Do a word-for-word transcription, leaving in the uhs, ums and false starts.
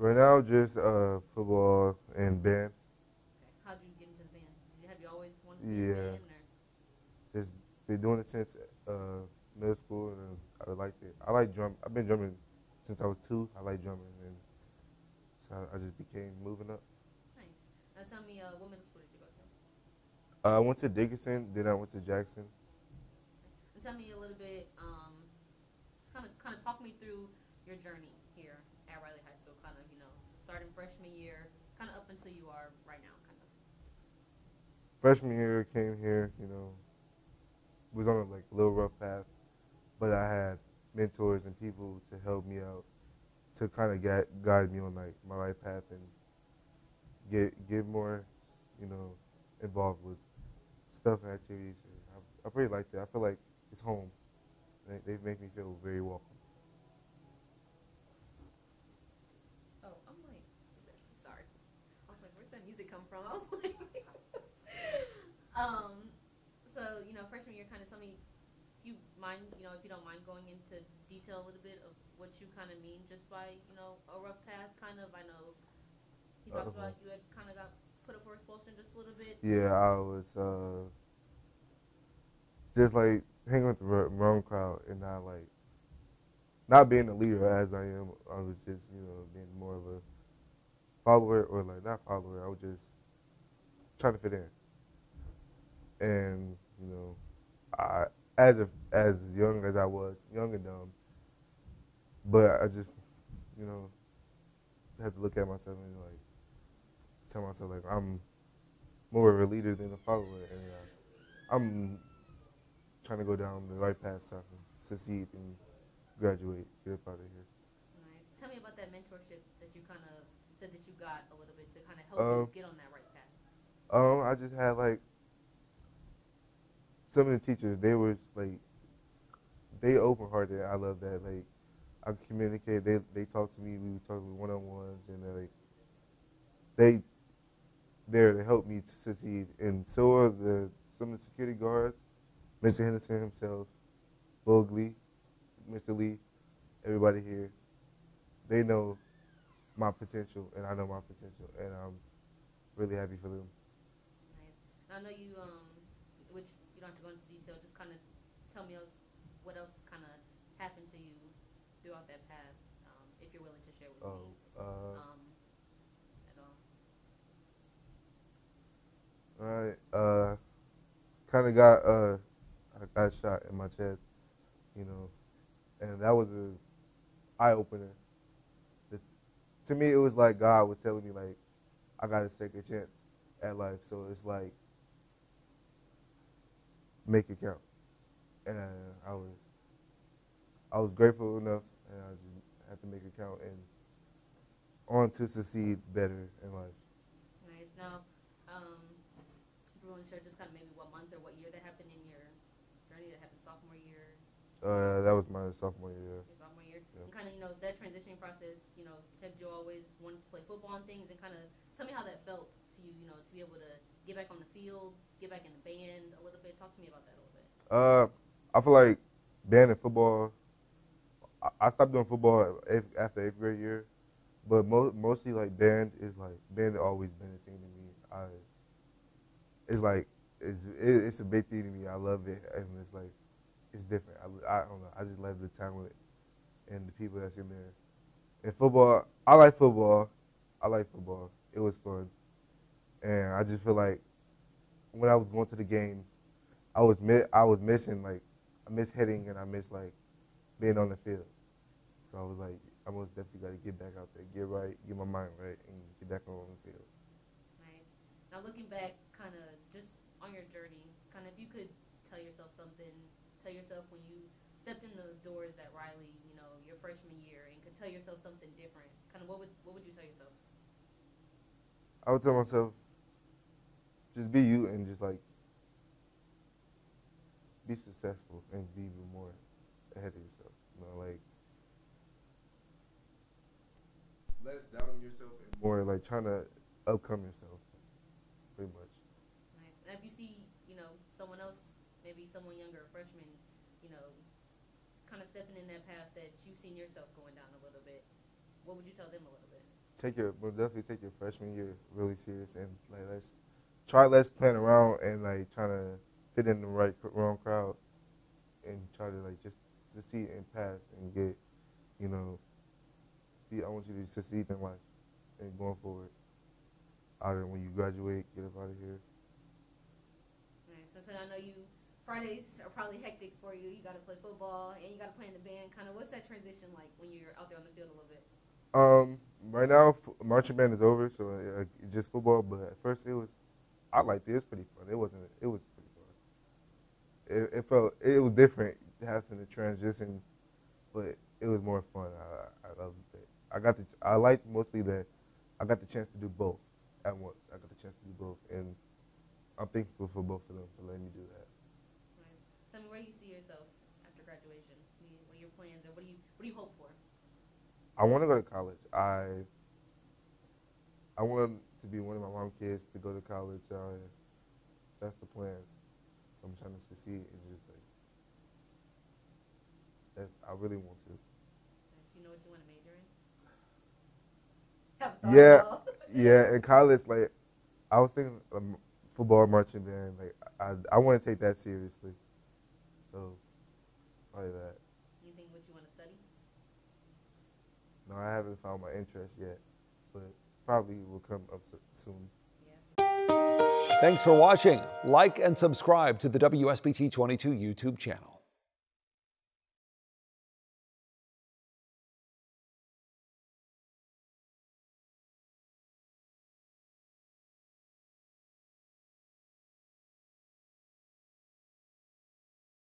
Right now, just uh, football and band. Okay. How did you get into the band? Did you, have you always wanted to be yeah. in the band? Yeah, just been doing it since uh, middle school, and I liked it. I like drum. I've been drumming since I was two. I like drumming, and so I, I just became moving up. Nice. Now tell me, uh, what middle school did you go to? Uh, I went to Dickinson, then I went to Jackson. Okay. And tell me a little bit. Um, just kind of, kind of talk me through your journey here at Riley High School, kind of, you know, starting freshman year, kind of up until you are right now, kind of. Freshman year, came here, you know, was on a like little rough path, but I had mentors and people to help me out, to kind of get, guide me on like my right path and get get more, you know, involved with stuff and activities. I, I pretty like that. I feel like it's home. They, they make me feel very welcome. From. I was like, um, so, you know, freshman year, kind of tell me, if you mind, you know, if you don't mind going into detail a little bit of what you kind of mean just by, you know, a rough path, kind of. I know he talked uh, about you had kind of got put up for expulsion just a little bit. Yeah, I was uh, just like hanging with the wrong crowd and not like, not being a leader as I am. I was just, you know, being more of a follower, or like not follower, I was just trying to fit in. And, you know, I as a, as young as I was, young and dumb, but I just, you know, had to look at myself and like tell myself like I'm more of a leader than a follower, and uh, I'm trying to go down the right path so I can succeed and graduate, get up out of here. Nice. Tell me about that mentorship that you kind of said that you got a little bit to kind of help um, you get on that right path. Um, I just had like some of the teachers. They were like, they open-hearted. I love that. Like, I communicate. They they talk to me. We would talk to me one-on-ones, and they like they there to help me to succeed. And so are the some of the security guards, Mister Henderson himself, Boagley, Mister Lee, everybody here. They know my potential, and I know my potential, and I'm really happy for them. Nice. I know you, um, which you don't have to go into detail, just kind of tell me else, what else kind of happened to you throughout that path, um, if you're willing to share with oh, me uh, um, at all. All right. Uh, kind of got, uh, I got shot in my chest, you know, and that was an eye-opener. To me, it was like God was telling me, like, I got to take a chance at life. So it's like, make it count. And I was I was grateful enough, and I just had to make it count and on to succeed better in life. Nice. Now, um, if you want to share just kind of maybe what month or what year that happened in your journey, that happened sophomore year? Uh, that was my sophomore year. Your sophomore year. Yeah. And kind of, you know, that transitioning process, you know, have you always wanted to play football and things, and kind of tell me how that felt to you, you know, to be able to get back on the field, get back in the band a little bit. Talk to me about that a little bit. Uh, I feel like band and football, I, I stopped doing football after eighth grade year, but mo mostly like band is like, band has always been a thing to me. I, it's like, it's, it, it's a big thing to me. I love it, and it's like, it's different. I, I don't know. I just love the talent and the people that's in there. And football, I like football. I like football. It was fun. And I just feel like when I was going to the games, I was mi I was missing, like, I miss hitting and I miss, like, being on the field. So I was like, I most definitely got to get back out there, get right, get my mind right, and get back on the field. Nice. Now looking back kind of just on your journey, kind of if you could tell yourself something, tell yourself when you stepped in the doors at Riley, you know, your freshman year, and could tell yourself something different, kind of what would what would you tell yourself? I would tell myself, just be you and just like be successful and be even more ahead of yourself. You know, like less doubting yourself and more like trying to overcome yourself, pretty much. Nice. And if you see, you know, someone else, maybe someone younger, a freshman, you know, kind of stepping in that path that you've seen yourself going down a little bit, what would you tell them a little bit? take your, well, definitely take your freshman year really serious, and like let's try less playing around and like trying to fit in the right wrong crowd, and try to like just succeed and pass and get, you know, be, I want you to succeed in life and going forward. Out of when you graduate, get up out of here. Nice. So, so I know you Fridays are probably hectic for you. You got to play football and you got to play in the band. Kind of, what's that transition like when you're out there on the field a little bit? Um, right now, marching band is over, so uh, just football. But at first, it was, I liked it. It was pretty fun. It wasn't. It was pretty fun. It, it felt it was different having to transition, but it was more fun. I, I loved it. I got the. I liked mostly that I got the chance to do both at once. I got the chance to do both, and I'm thankful for both of them for letting me do that. Nice. Tell me where you see yourself after graduation. What are your plans, or what do you what do you hope for? I want to go to college. I I want to be one of my mom's kids to go to college. Uh, that's the plan. So I'm trying to succeed and just like that. I really want to. Nice. Do you know what you want to major in? Have a thought yeah, about. Yeah. In college, like I was thinking um, football, marching band. Like I, I want to take that seriously. So probably that. You think what you want to study? No, I haven't found my interest yet, but probably will come up soon. Yes. Thanks for watching. Like and subscribe to the W S B T twenty-two YouTube channel.